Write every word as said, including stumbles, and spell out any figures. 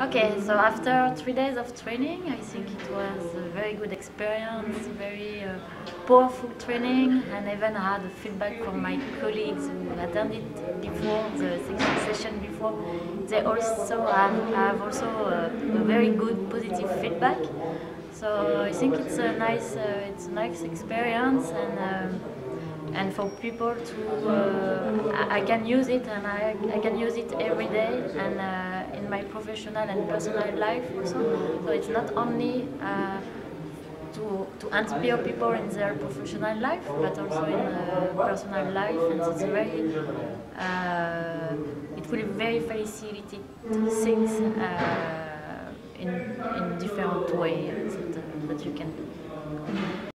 Okay, so after three days of training, I think it was a very good experience, very uh, powerful training, and even I had feedback from my colleagues who attended before the session before. They also have, have also a, a very good positive feedback. So I think it's a nice, uh, it's a nice experience, and um, and for people to, uh, I, I can use it, and I, I can use it every day, and. Uh, in my professional and personal life also. So it's not only uh, to, to inspire people in their professional life, but also in uh, personal life, and it's very, uh, it will very facilitate things uh, in, in different ways that, uh, that you can do.